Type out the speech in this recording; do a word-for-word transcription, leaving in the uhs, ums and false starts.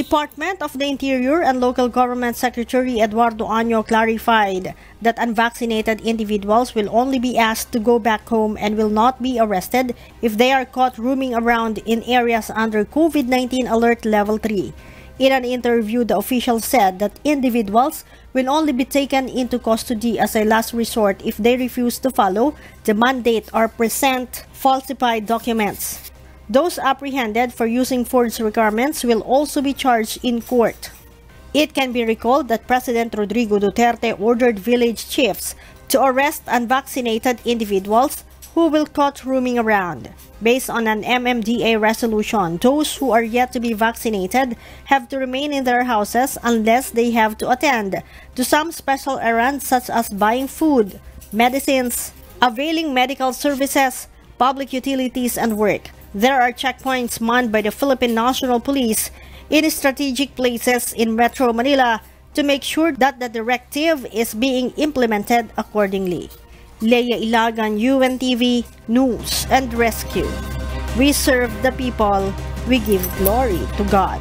Department of the Interior and Local Government Secretary Eduardo Año clarified that unvaccinated individuals will only be asked to go back home and will not be arrested if they are caught roaming around in areas under COVID nineteen Alert Level three. In an interview, the official said that individuals will only be taken into custody as a last resort if they refuse to follow the mandate or present falsified documents. Those apprehended for using forged requirements will also be charged in court. It can be recalled that President Rodrigo Duterte ordered village chiefs to arrest unvaccinated individuals who will be caught roaming around. Based on an M M D A resolution, those who are yet to be vaccinated have to remain in their houses unless they have to attend to some special errands such as buying food, medicines, availing medical services, public utilities, and work. There are checkpoints manned by the Philippine National Police in strategic places in Metro Manila to make sure that the directive is being implemented accordingly. Leya Ilagan, U N T V, News and Rescue. We serve the people, we give glory to God.